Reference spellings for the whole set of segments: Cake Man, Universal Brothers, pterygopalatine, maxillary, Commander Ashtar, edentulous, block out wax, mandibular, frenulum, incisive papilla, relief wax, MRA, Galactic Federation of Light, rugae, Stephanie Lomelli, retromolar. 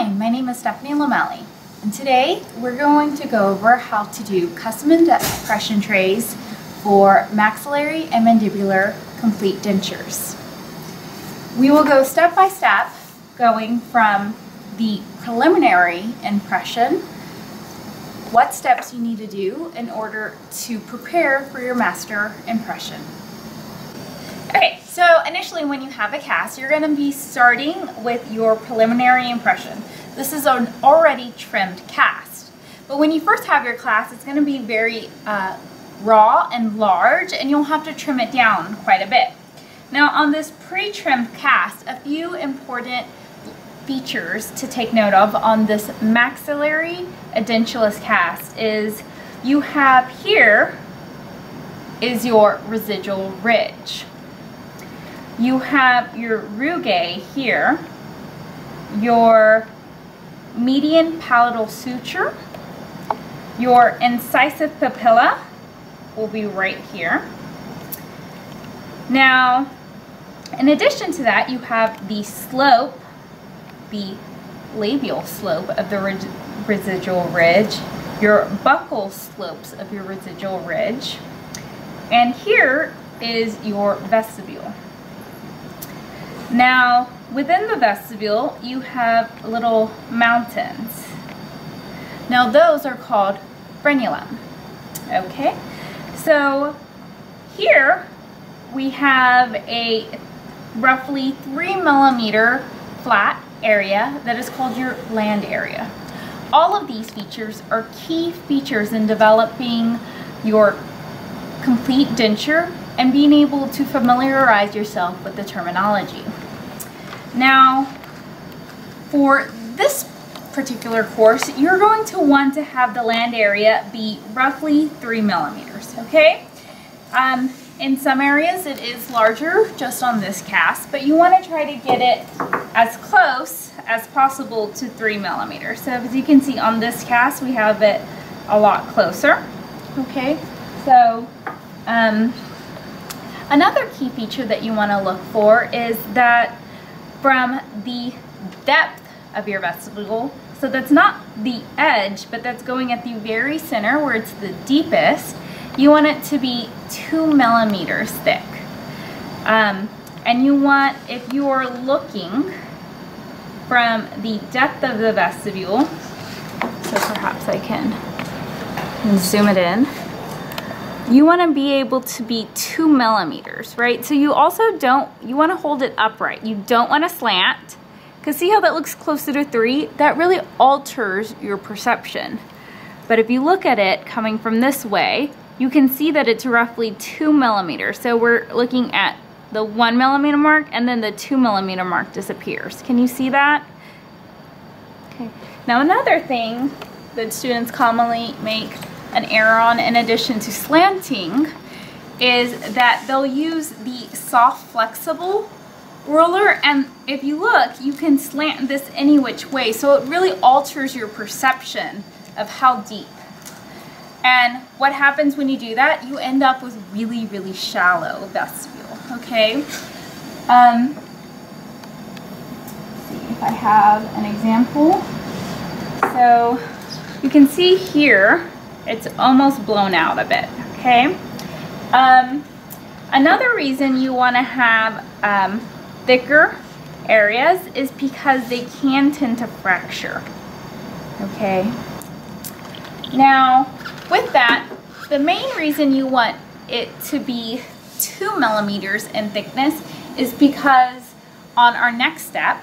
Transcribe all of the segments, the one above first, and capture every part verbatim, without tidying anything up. Hi, my name is Stephanie Lomelli, and today we're going to go over how to do custom impression trays for maxillary and mandibular complete dentures. We will go step by step, going from the preliminary impression, what steps you need to do in order to prepare for your master impression. Okay, so initially when you have a cast, you're going to be starting with your preliminary impression. This is an already trimmed cast. But when you first have your cast, it's going to be very uh, raw and large, and you'll have to trim it down quite a bit. Now on this pre-trimmed cast, a few important features to take note of on this maxillary edentulous cast is you have here is your residual ridge. You have your rugae here, your median palatal suture, your incisive papilla will be right here. Now, in addition to that, you have the slope, the labial slope of the rid- residual ridge, your buccal slopes of your residual ridge, and here is your vestibule. Now, within the vestibule, you have little mountains. Now, those are called frenulum. Okay, so here we have a roughly three millimeter flat area that is called your land area. All of these features are key features in developing your complete denture and being able to familiarize yourself with the terminology. Now, for this particular course, you're going to want to have the land area be roughly three millimeters, okay? Um, in some areas it is larger just on this cast, but you want to try to get it as close as possible to three millimeters. So as you can see on this cast, we have it a lot closer, okay? So, um, another key feature that you want to look for is that from the depth of your vestibule, so that's not the edge, but that's going at the very center where it's the deepest, you want it to be two millimeters thick. Um, and you want, if you are looking from the depth of the vestibule, so perhaps I can zoom it in. You want to be able to be two millimeters, right? So you also don't, you want to hold it upright. You don't want to slant, because see how that looks closer to three? That really alters your perception. But if you look at it coming from this way, you can see that it's roughly two millimeters. So we're looking at the one millimeter mark, and then the two millimeter mark disappears. Can you see that? Okay. Now another thing that students commonly make an error on, in addition to slanting, is that they'll use the soft flexible ruler, and if you look, you can slant this any which way, so it really alters your perception of how deep. And what happens when you do that, you end up with really really shallow vestibule, okay? Um, let's see if I have an example. So you can see here it's almost blown out a bit, okay? Um, another reason you want to have um, thicker areas is because they can tend to fracture, okay? Now, with that, the main reason you want it to be two millimeters in thickness is because on our next step,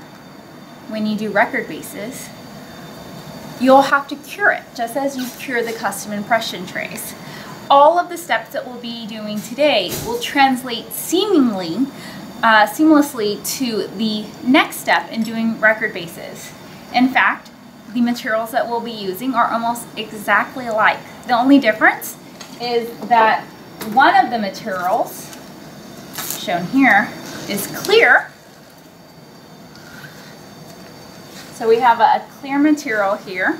when you do record bases, you'll have to cure it, just as you cure the custom impression trays. All of the steps that we'll be doing today will translate seemingly, uh, seamlessly to the next step in doing record bases. In fact, the materials that we'll be using are almost exactly alike. The only difference is that one of the materials, shown here, is clear. So we have a clear material here,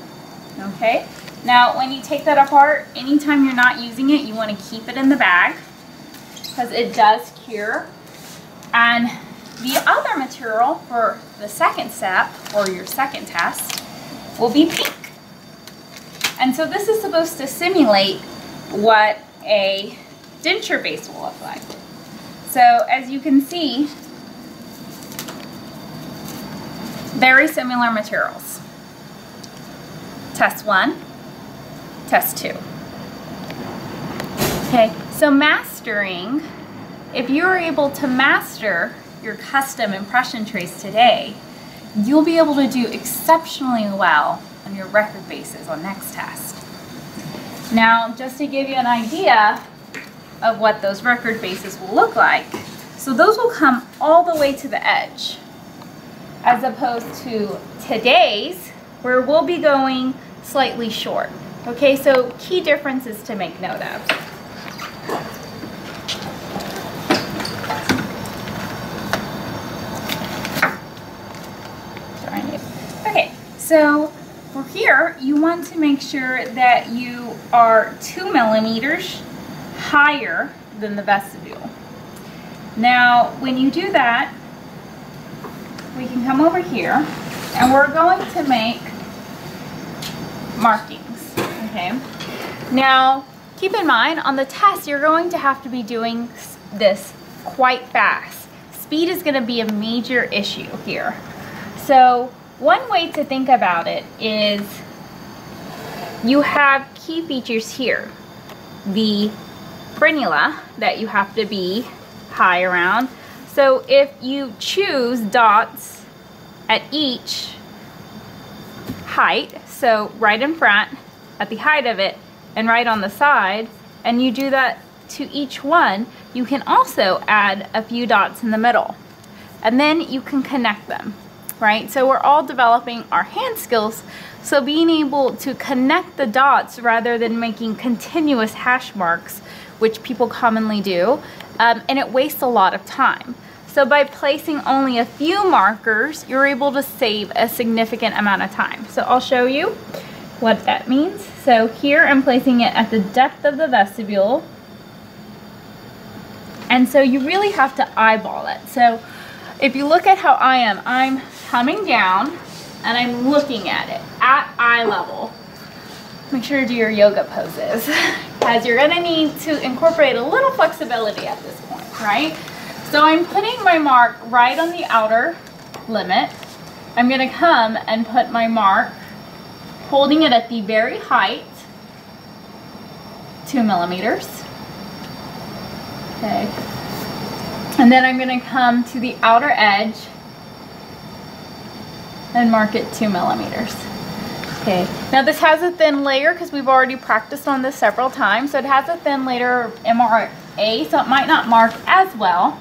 okay? Now, when you take that apart, anytime you're not using it, you want to keep it in the bag because it does cure. And The other material for the second step, or your second test, will be pink. And so this is supposed to simulate what a denture base will look like. So as you can see, very similar materials. Test one, test two. Okay, so mastering, if you're able to master your custom impression trace today, you'll be able to do exceptionally well on your record bases on next test. Now, just to give you an idea of what those record bases will look like, so those will come all the way to the edge, as opposed to today's, where we'll be going slightly short. Okay, so key differences to make note of. So for here, you want to make sure that you are two millimeters higher than the vestibule. Now, when you do that, we can come over here and we're going to make markings, okay? Now, keep in mind, on the test, you're going to have to be doing this quite fast. Speed is gonna be a major issue here. So, one way to think about it is you have key features here. The frenula that you have to be high around. So if you choose dots at each height, so right in front, at the height of it, and right on the side, and you do that to each one, you can also add a few dots in the middle. And then you can connect them. Right? So we're all developing our hand skills, so being able to connect the dots rather than making continuous hash marks, which people commonly do, um, and it wastes a lot of time. So by placing only a few markers, you're able to save a significant amount of time. So I'll show you what that means. So here I'm placing it at the depth of the vestibule, and so you really have to eyeball it. So if you look at how I am, I'm coming down and I'm looking at it at eye level. Make sure to do your yoga poses, as you're gonna need to incorporate a little flexibility at this point, right? So I'm putting my mark right on the outer limit. I'm gonna come and put my mark, holding it at the very height, two millimeters, okay. And then I'm gonna come to the outer edge and mark it two millimeters. Okay, now this has a thin layer because we've already practiced on this several times, so it has a thin layer of M R A, so it might not mark as well.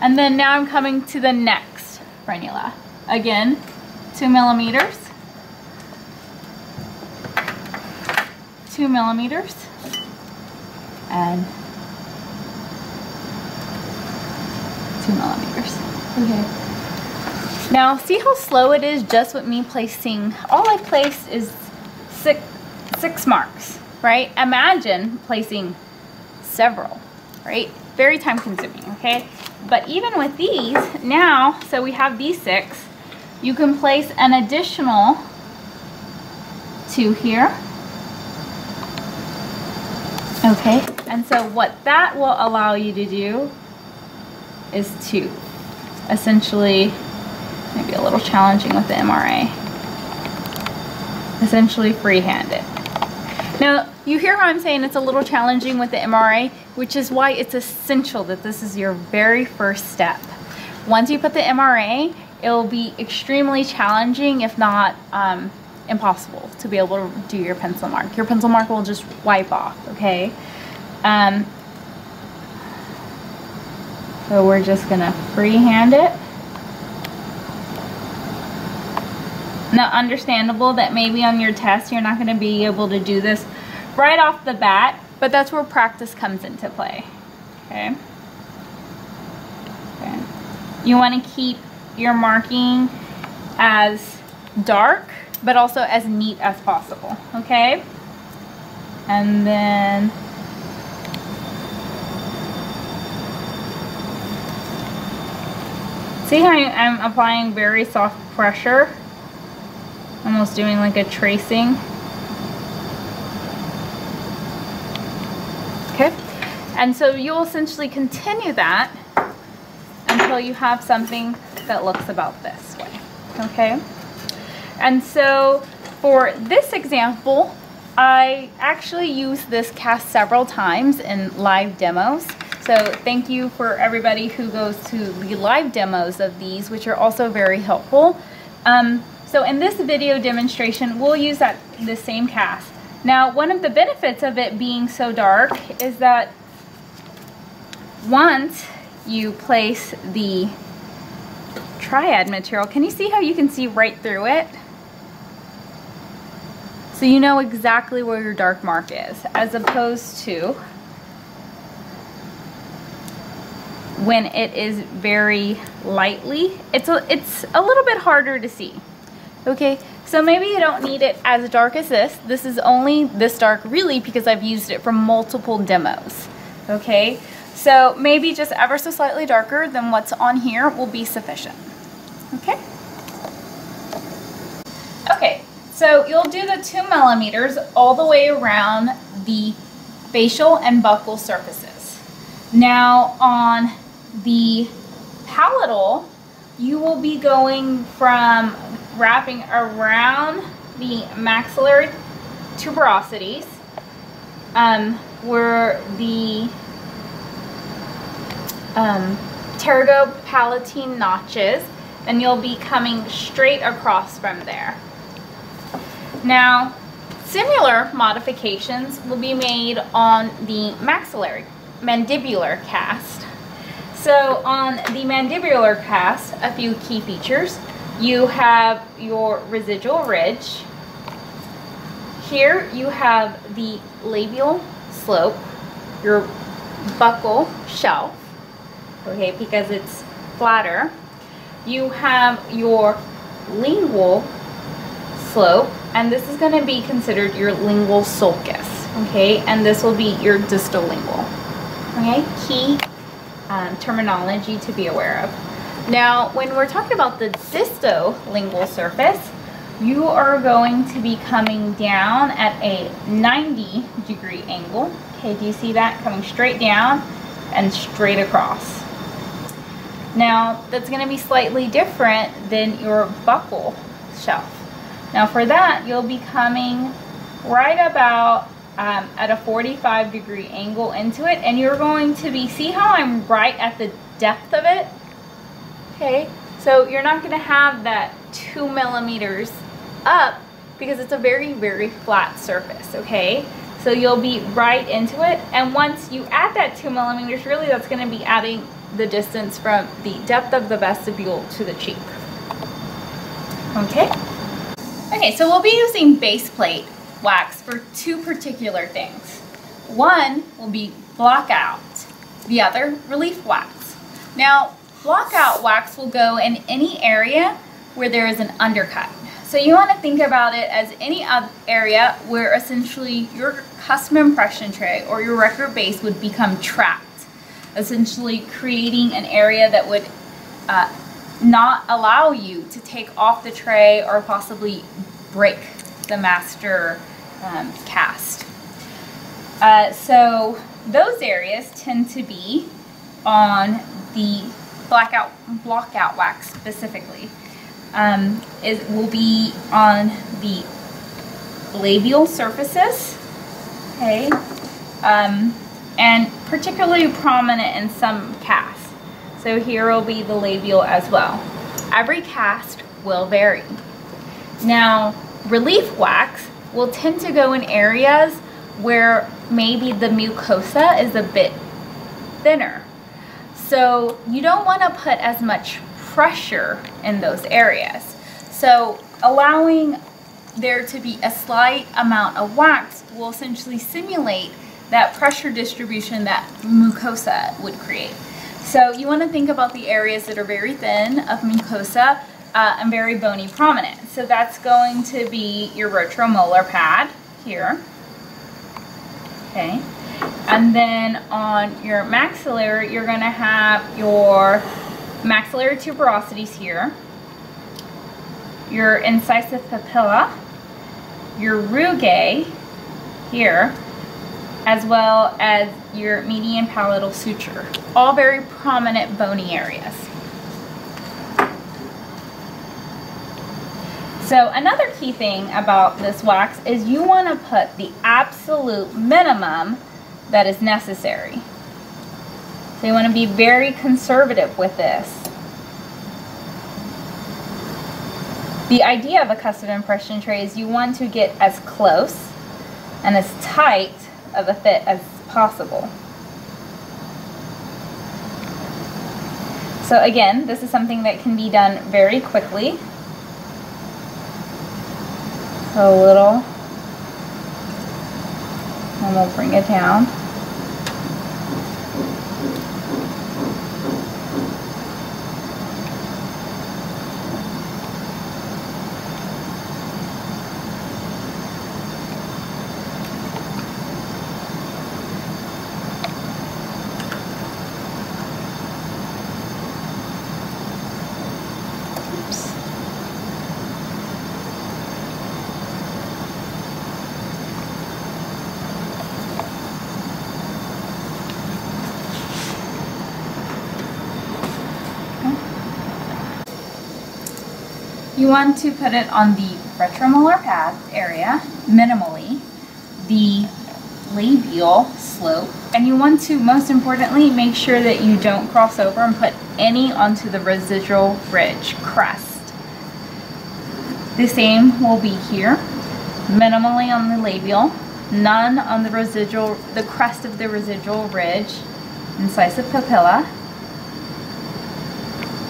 And then now I'm coming to the next frenula. Again, two millimeters, two millimeters, and millimeters. Okay. Now see how slow it is just with me placing. All I placed is six six marks, right? Imagine placing several, right? Very time consuming, okay? But even with these now, so we have these six, you can place an additional two here. Okay. And so what that will allow you to do is two. Essentially, maybe a little challenging with the M R A. Essentially free-handed. Now, you hear how I'm saying it's a little challenging with the M R A, which is why it's essential that this is your very first step. Once you put the M R A, it'll be extremely challenging, if not um, impossible, to be able to do your pencil mark. Your pencil mark will just wipe off, okay? Um, So we're just gonna freehand it. Now, understandable that maybe on your test you're not gonna be able to do this right off the bat, but that's where practice comes into play, okay? Okay. You wanna keep your marking as dark, but also as neat as possible, okay? And then See how I'm applying very soft pressure, almost doing like a tracing. Okay, and so you'll essentially continue that until you have something that looks about this way. Okay, and so for this example, I actually used this cast several times in live demos. So thank you for everybody who goes to the live demos of these, which are also very helpful. Um, so in this video demonstration, we'll use that the same cast. Now, one of the benefits of it being so dark is that once you place the triad material, can you see how you can see right through it? So you know exactly where your dark mark is, as opposed to when it is very lightly, it's a, it's a little bit harder to see. Okay, so maybe you don't need it as dark as this. This is only this dark really because I've used it for multiple demos. Okay, so maybe just ever so slightly darker than what's on here will be sufficient. Okay. Okay. So you'll do the two millimeters all the way around the facial and buccal surfaces. Now on the palatal, you will be going from wrapping around the maxillary tuberosities, um, where the um, pterygopalatine notches, and you'll be coming straight across from there. Now, similar modifications will be made on the maxillary mandibular cast. So on the mandibular cast, a few key features. You have your residual ridge. Here you have the labial slope, your buccal shelf, okay, because it's flatter. You have your lingual slope, and this is going to be considered your lingual sulcus, okay, and this will be your distal lingual, okay, key um, terminology to be aware of. Now, when we're talking about the distal lingual surface, you are going to be coming down at a ninety degree angle, okay, do you see that? Coming straight down and straight across. Now, that's going to be slightly different than your buccal shelf. Now for that, you'll be coming right about um, at a forty-five degree angle into it, and you're going to be, see how I'm right at the depth of it? Okay, so you're not gonna have that two millimeters up because it's a very, very flat surface, okay? So you'll be right into it, and once you add that two millimeters, really that's gonna be adding the distance from the depth of the vestibule to the cheek, okay? Okay, so we'll be using base plate wax for two particular things. One will be blockout, the other relief wax. Now, blockout wax will go in any area where there is an undercut. So you want to think about it as any area where essentially your custom impression tray or your record base would become trapped, essentially creating an area that would uh, not allow you to take off the tray or possibly break the master um, cast. Uh, so those areas tend to be on the blackout blockout wax specifically. Um, it will be on the labial surfaces, okay, um, and particularly prominent in some casts. So here will be the labial as well. Every cast will vary. Now, relief wax will tend to go in areas where maybe the mucosa is a bit thinner. So you don't want to put as much pressure in those areas. So allowing there to be a slight amount of wax will essentially simulate that pressure distribution that mucosa would create. So you want to think about the areas that are very thin of mucosa uh, and very bony prominent. So that's going to be your retromolar pad here. Okay. And then on your maxillary, you're going to have your maxillary tuberosities here, your incisive papilla, your rugae here, as well as your median palatal suture. All very prominent bony areas. So another key thing about this wax is you want to put the absolute minimum that is necessary. So you want to be very conservative with this. The idea of a custom impression tray is you want to get as close and as tight of a fit as possible. So again, this is something that can be done very quickly. So a little, and we'll bring it down. You want to put it on the retromolar pad area, minimally, the labial slope, and you want to, most importantly, make sure that you don't cross over and put any onto the residual ridge crest. The same will be here, minimally on the labial, none on the residual, the crest of the residual ridge, incisive papilla,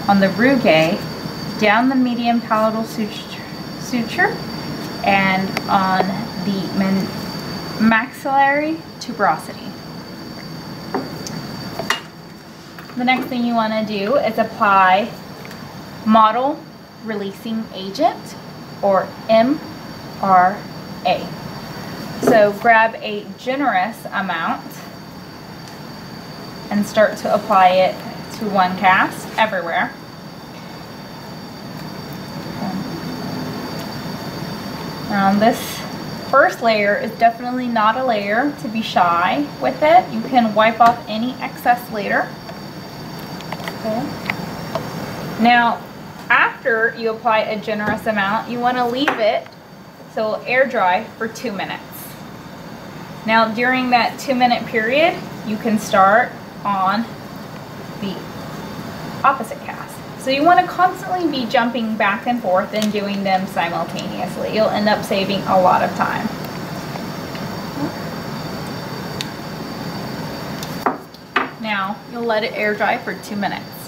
on the rugae, down the median palatal suture, suture and on the maxillary tuberosity. The next thing you want to do is apply model releasing agent, or M R A. So grab a generous amount and start to apply it to one cast everywhere. Um, this first layer is definitely not a layer to be shy with it. You can wipe off any excess later. Okay. Now, after you apply a generous amount, you want to leave it so it'll air dry for two minutes. Now, during that two-minute period, you can start on the opposite cast. So you want to constantly be jumping back and forth and doing them simultaneously. You'll end up saving a lot of time. Now, you'll let it air dry for two minutes.